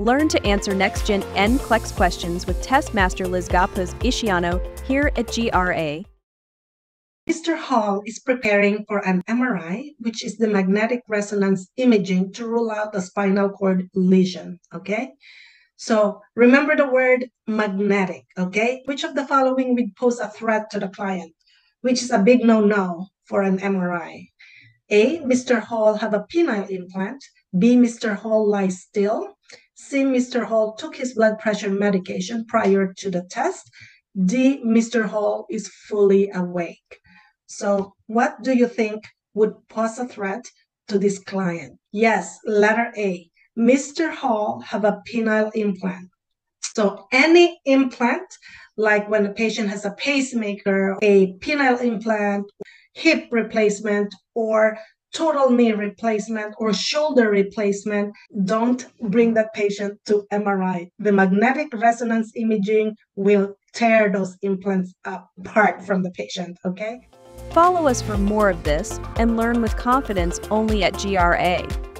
Learn to answer next-gen NCLEX questions with Test Master Liz Gapuz-Iciano here at GRA. Mr. Hall is preparing for an MRI, which is the magnetic resonance imaging to rule out a spinal cord lesion, okay? So remember the word magnetic, okay? Which of the following would pose a threat to the client, which is a big no-no for an MRI? A, Mr. Hall have a penile implant. B, Mr. Hall lies still. C, Mr. Hall took his blood pressure medication prior to the test. D, Mr. Hall is fully awake. So what do you think would pose a threat to this client? Yes, letter A, Mr. Hall have a penile implant. So any implant, like when a patient has a pacemaker, a penile implant, hip replacement, or total knee replacement, or shoulder replacement, don't bring that patient to MRI. The magnetic resonance imaging will tear those implants apart from the patient, okay? Follow us for more of this and learn with confidence only at GRA.